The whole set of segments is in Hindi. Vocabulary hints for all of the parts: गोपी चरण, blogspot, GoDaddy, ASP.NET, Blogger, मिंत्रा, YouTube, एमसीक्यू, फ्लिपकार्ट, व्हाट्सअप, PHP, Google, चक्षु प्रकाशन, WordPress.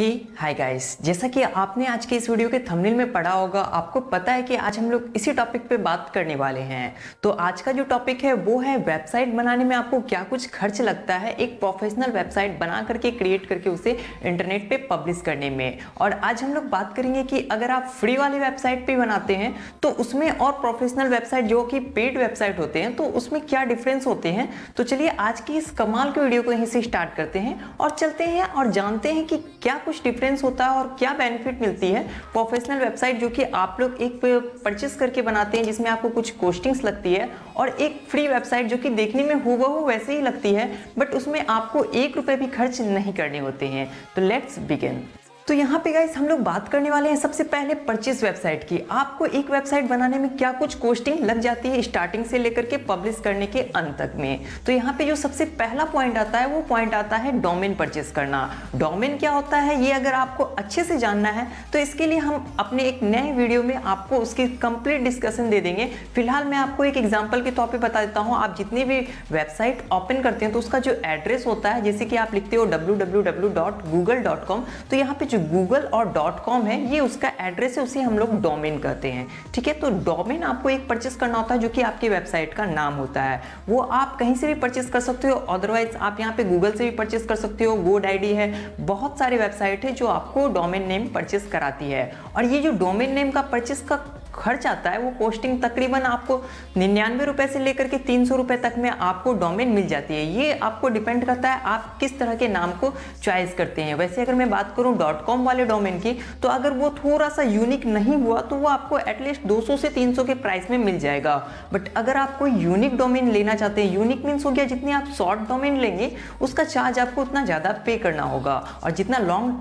हाय गाइस, जैसा कि आपने आज के इस वीडियो के थंबनेल में पढ़ा होगा, आपको पता है कि आज हम लोग इसी टॉपिक पे बात करने वाले हैं। तो आज का जो टॉपिक है वो है वेबसाइट बनाने में आपको क्या कुछ खर्च लगता है एक प्रोफेशनल वेबसाइट बना करके क्रिएट करके उसे इंटरनेट पे पब्लिश करने में। और आज हम लोग बात करेंगे कि अगर आप फ्री वाली वेबसाइट भी बनाते हैं तो उसमें और प्रोफेशनल वेबसाइट जो कि पेड वेबसाइट होते हैं तो उसमें क्या डिफरेंस होते हैं। तो चलिए आज की इस कमाल के वीडियो को यहीं से स्टार्ट करते हैं और चलते हैं और जानते हैं कि क्या कुछ डिफरेंस होता है और क्या बेनिफिट मिलती है प्रोफेशनल वेबसाइट जो कि आप लोग एक परचेस करके बनाते हैं जिसमें आपको कुछ कॉस्टिंग्स लगती है, और एक फ्री वेबसाइट जो कि देखने में हूबहू वैसे ही लगती है बट उसमें आपको ₹1 भी खर्च नहीं करने होते हैं। तो लेट्स बिगिन। तो यहाँ पे गाइस हम लोग बात करने वाले हैं सबसे पहले परचेस वेबसाइट की। आपको एक वेबसाइट बनाने में क्या कुछ कॉस्टिंग लग जाती है स्टार्टिंग से लेकर के पब्लिश करने के अंत तक में। तो यहाँ पे जो सबसे पहला पॉइंट आता है वो पॉइंट आता है डोमेन परचेस करना। डोमेन क्या होता है ये अगर आपको अच्छे से जानना है तो इसके लिए हम अपने एक नए वीडियो में आपको उसकी कंप्लीट डिस्कशन दे देंगे। फिलहाल मैं आपको एक एग्जाम्पल के तौर पर बता देता हूँ। आप जितनी भी वेबसाइट ओपन करते हैं तो उसका जो एड्रेस होता है, जैसे कि आप लिखते हो www.google.com, तो यहाँ पे गूगल और .com है ये उसका एड्रेस है, उसे हम लोग डोमेन कहते हैं। ठीक है, तो डोमेन आपको एक परचेस करना होता है जो कि आपकी वेबसाइट का नाम होता है। वो आप कहीं से भी परचेस कर सकते हो, अदरवाइज आप यहाँ पे गूगल से भी परचेस कर सकते हो। GoDaddy है, बहुत सारे वेबसाइट है जो आपको डोमेन नेम परचेस कराती है। और ये जो डोमेन नेम का परचेस का खर्च आता है वो कॉस्टिंग तकरीबन आपको ₹99 से लेकर के ₹300 तक में आपको डोमेन मिल जाती है। ये आपको डिपेंड करता है आप किस तरह के नाम को चॉइस करते हैं। वैसे अगर मैं बात करूं .com वाले डोमेन की, तो अगर वो थोड़ा सा यूनिक नहीं हुआ तो वो आपको एटलीस्ट 200 से 300 के प्राइस में मिल जाएगा। बट अगर आप कोई यूनिक डोमेन लेना चाहते हैं, यूनिक मीन्स हो गया जितने आप शॉर्ट डोमेन लेंगे उसका चार्ज आपको उतना ज़्यादा पे करना होगा, और जितना लॉन्ग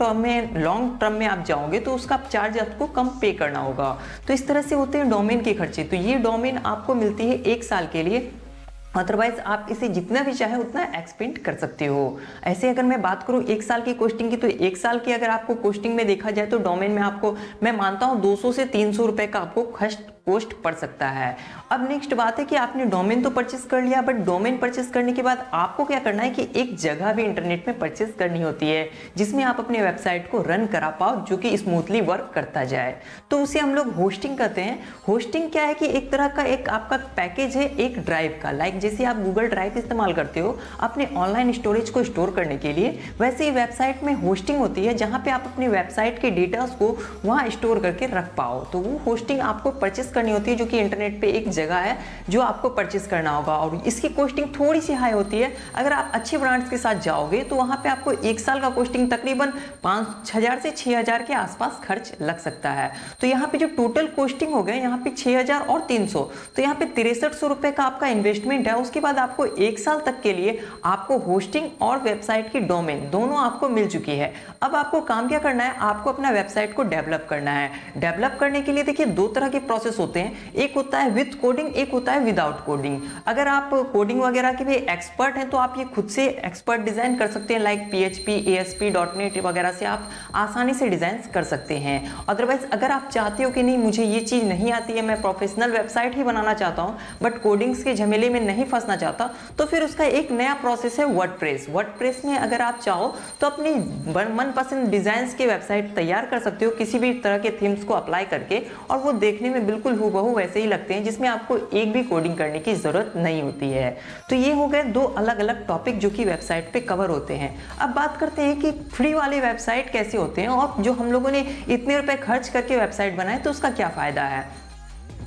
टर्म में आप जाओगे तो उसका चार्ज आपको कम पे करना होगा। तो इस तरह से होते हैं डोमेन के खर्चे। तो ये डोमेन आपको मिलती है 1 साल के लिए, अदरवाइज आप इसे जितना भी चाहे उतना एक्सपेंड कर सकते हो। ऐसे अगर मैं बात करूँ 1 साल की कोस्टिंग की, तो 1 साल की अगर आपको कोस्टिंग में देखा जाए तो डोमेन में आपको मैं मानता हूँ ₹200 से ₹300 का आपको कॉस्ट पड़ सकता है। अब नेक्स्ट बात है कि आपने डोमेन तो परचेस कर लिया, बट डोमेन परचेस करने के बाद आपको क्या करना है कि एक जगह भी इंटरनेट में परचेस करनी होती है जिसमें आप अपने वेबसाइट को रन करा पाओ जो कि स्मूथली वर्क करता जाए, तो उसे हम लोग होस्टिंग कहते हैं। होस्टिंग क्या है कि एक तरह का एक आपका पैकेज है एक ड्राइव का, लाइक जैसे आप गूगल ड्राइव इस्तेमाल करते हो अपने ऑनलाइन स्टोरेज को स्टोर करने के लिए, वैसे ही वेबसाइट में होस्टिंग होती है जहाँ पे आप अपने वेबसाइट के डेटास को वहाँ स्टोर करके रख पाओ। तो वो होस्टिंग आपको परचेस करनी होती है जो कि इंटरनेट पे एक जगह है जो आपको परचेस करना होगा, और इसकी कॉस्टिंग थोड़ी सी हाई होती है। अगर आप अच्छे ब्रांड्स के साथ जाओगे तो वहाँ पे आपको 1 साल का कॉस्टिंग तकरीबन 5,000 से 6,000 के आसपास खर्च लग सकता है। तो यहाँ पे जो टोटल कॉस्टिंग हो गए यहाँ पे 6,000 और 300, तो यहाँ पे ₹63 का आपका इन्वेस्टमेंट है। उसके बाद आपको 1 साल तक के लिए आपको होस्टिंग और वेबसाइट की डोमेन दोनों आपको मिल चुकी है। अब आपको काम क्या करना है, आपको अपना वेबसाइट को डेवलप करना है। डेवलप करने के लिए देखिए 2 तरह के प्रोसेस होते हैं, एक होता है विद कोडिंग, एक होता है विदाउट कोडिंग। अगर आप कोडिंग वगैरह के भी एक्सपर्ट हैं तो आप ये खुद से एक्सपर्ट डिजाइन कर सकते हैं, लाइक PHP ASP.NET वगैरह से आप आसानी से डिजाइन कर सकते हैं। अदरवाइज अगर आप चाहते हो कि नहीं मुझे ये चीज नहीं आती है, मैं प्रोफेशनल वेबसाइट ही बनाना चाहता हूँ बट कोडिंग्स के झमेले में नहीं फंसना चाहता, तो फिर उसका एक नया प्रोसेस है वर्डप्रेस। वर्डप्रेस में अगर आप चाहो तो अपनी मनपसंद डिजाइन के वेबसाइट तैयार कर सकते हो किसी भी तरह के थीम्स को अप्लाई करके, और वो देखने में बिल्कुल हूबहू वैसे ही लगते हैं जिसमें आपको एक भी कोडिंग करने की जरूरत नहीं होती है। तो ये हो गए 2 अलग-अलग टॉपिक जो कि वेबसाइट पे कवर होते हैं। अब बात करते हैं कि फ्री वाले वेबसाइट कैसे होते हैं और जो हम लोगों ने इतने रुपए खर्च करके वेबसाइट बनाए तो उसका क्या फायदा है।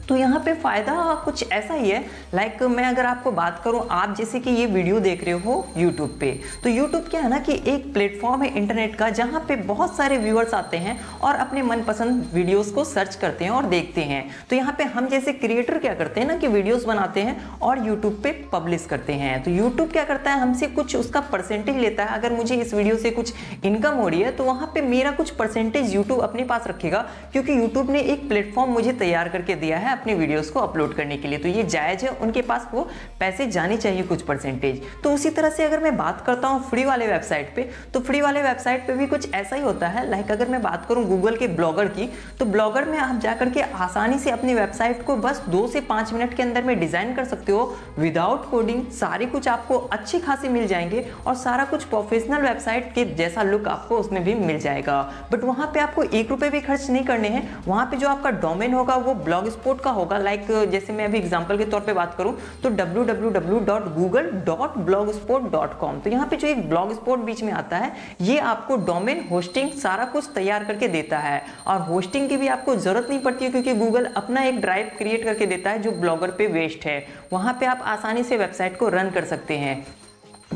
तो यहाँ पे फ़ायदा कुछ ऐसा ही है, लाइक मैं अगर आपको बात करूँ, आप जैसे कि ये वीडियो देख रहे हो YouTube पे, तो YouTube क्या है ना कि एक प्लेटफॉर्म है इंटरनेट का जहाँ पे बहुत सारे व्यूअर्स आते हैं और अपने मनपसंद वीडियोस को सर्च करते हैं और देखते हैं। तो यहाँ पे हम जैसे क्रिएटर क्या करते हैं ना कि वीडियोज़ बनाते हैं और यूट्यूब पर पब्लिश करते हैं। तो यूट्यूब क्या करता है हमसे कुछ उसका परसेंटेज लेता है। अगर मुझे इस वीडियो से कुछ इनकम हो रही है तो वहाँ पर मेरा कुछ परसेंटेज यूट्यूब अपने पास रखेगा, क्योंकि यूट्यूब ने एक प्लेटफॉर्म मुझे तैयार करके दिया है अपने वीडियोस को अपलोड करने के लिए, तो ये जायज़ है, उनके पास वो पैसे जाने चाहिए कुछ परसेंटेज। तो उसी तरह से अगर मैं बात करता हूँ फ्री वाले वेबसाइट पे, तो फ्री वाले वेबसाइट पे भी कुछ ऐसा ही होता है। लाइक अगर मैं बात करूँ गूगल के ब्लॉगर की, तो ब्लॉगर में आप जा करके आसानी से अपनी वेबसाइट को बस 2 से 5 मिनट के अंदर में डिज़ाइन कर सकते हो विदाउट कोडिंग। सारे कुछ आपको अच्छे खासे मिल जाएंगे और सारा कुछ प्रोफेशनल वेबसाइट के जैसा लुक आपको उसमें भी मिल जाएगा। बट वहाँ पे आपको 1 रुपये भी खर्च नहीं करने हैं। वहाँ पे जो आपका डोमेन होगा वो ब्लॉग स्पॉट का होगा। लाइक जैसे मैं अभी एग्जांपल के तौर पे बात करूँ तो www.google.blogspot.com, तो यहाँ पे जो एक ब्लॉग स्पॉट बीच में आता है ये आपको डोमेन होस्टिंग सारा कुछ तैयार करके देता है। और होस्टिंग की भी आपको ज़रूरत नहीं पड़ती है क्योंकि गूगल अपना एक ड्राइव क्रिएट करके देता है जो ब्लॉगर पे वेस्ट है, वहाँ पे आप आसानी से वेबसाइट को रन कर सकते हैं।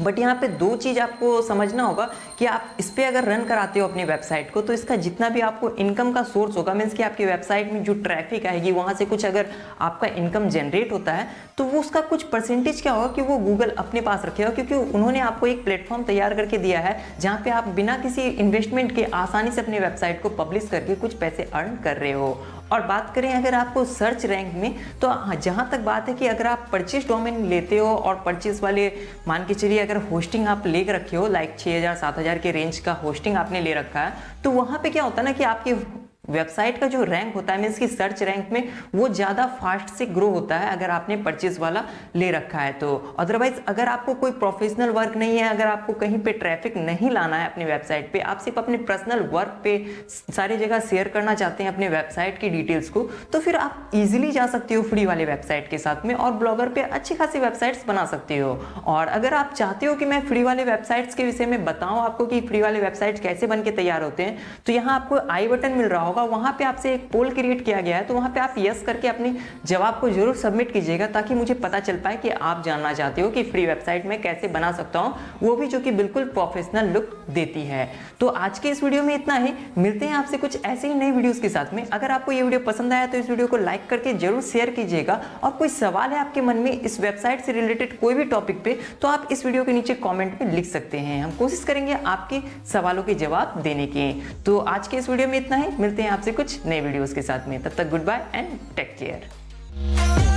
बट यहाँ पे 2 चीज़ आपको समझना होगा कि आप इस पर अगर रन कराते हो अपनी वेबसाइट को तो इसका जितना भी आपको इनकम का सोर्स होगा, मीन्स कि आपकी वेबसाइट में जो ट्रैफिक आएगी वहाँ से कुछ अगर आपका इनकम जनरेट होता है तो वो उसका कुछ परसेंटेज क्या होगा कि वो गूगल अपने पास रखेगा, क्योंकि उन्होंने आपको एक प्लेटफॉर्म तैयार करके दिया है जहाँ पर आप बिना किसी इन्वेस्टमेंट के आसानी से अपनी वेबसाइट को पब्लिश करके कुछ पैसे अर्न कर रहे हो। और बात करें अगर आपको सर्च रैंक में, तो जहाँ तक बात है कि अगर आप परचेस डोमेन लेते हो और परचेस वाले मान के चलिए अगर होस्टिंग आप ले रखे हो लाइक 6000-7000 के रेंज का होस्टिंग आपने ले रखा है, तो वहाँ पे क्या होता है ना कि आपकी वेबसाइट का जो रैंक होता है मीन्स की सर्च रैंक में वो ज़्यादा फास्ट से ग्रो होता है अगर आपने परचेज वाला ले रखा है तो। अदरवाइज अगर आपको कोई प्रोफेशनल वर्क नहीं है, अगर आपको कहीं पे ट्रैफिक नहीं लाना है अपनी वेबसाइट पे, आप सिर्फ अपने पर्सनल वर्क पे सारी जगह शेयर करना चाहते हैं अपने वेबसाइट की डिटेल्स को, तो फिर आप ईजिली जा सकते हो फ्री वाले वेबसाइट के साथ में और ब्लॉगर पर अच्छी खासी वेबसाइट्स बना सकते हो। और अगर आप चाहते हो कि मैं फ्री वाले वेबसाइट्स के विषय में बताऊँ आपको कि फ्री वाले वेबसाइट कैसे बन के तैयार होते हैं, तो यहाँ आपको आई बटन मिल रहा होगा, वहां पे आपसे एक पोल क्रिएट किया गया है, तो वहां पे आप यस करके अपने जवाब को जरूर सबमिट कीजिएगा ताकि मुझे पता चल पाए कि आप जानना चाहते हो कि फ्री वेबसाइट में कैसे बना सकता हूं, वो भी जो कि बिल्कुल प्रोफेशनल लुक देती है। तो आज के इस वीडियो में इतना ही, मिलते हैं आपसे कुछ ऐसे ही नए वीडियोस के साथ में। अगर आपको ये वीडियो पसंद आया तो इस वीडियो को लाइक करके जरूर शेयर कीजिएगा और कोई सवाल है आपके मन में इस वेबसाइट से रिलेटेड कोई भी टॉपिक पे तो आप इस वीडियो के नीचे कॉमेंट में लिख सकते हैं, हम कोशिश करेंगे आपके सवालों के जवाब देने के। तो आज के इस वीडियो में इतना ही, मिलते हैं आपसे कुछ नए वीडियोस के साथ में, तब तक good bye and take care.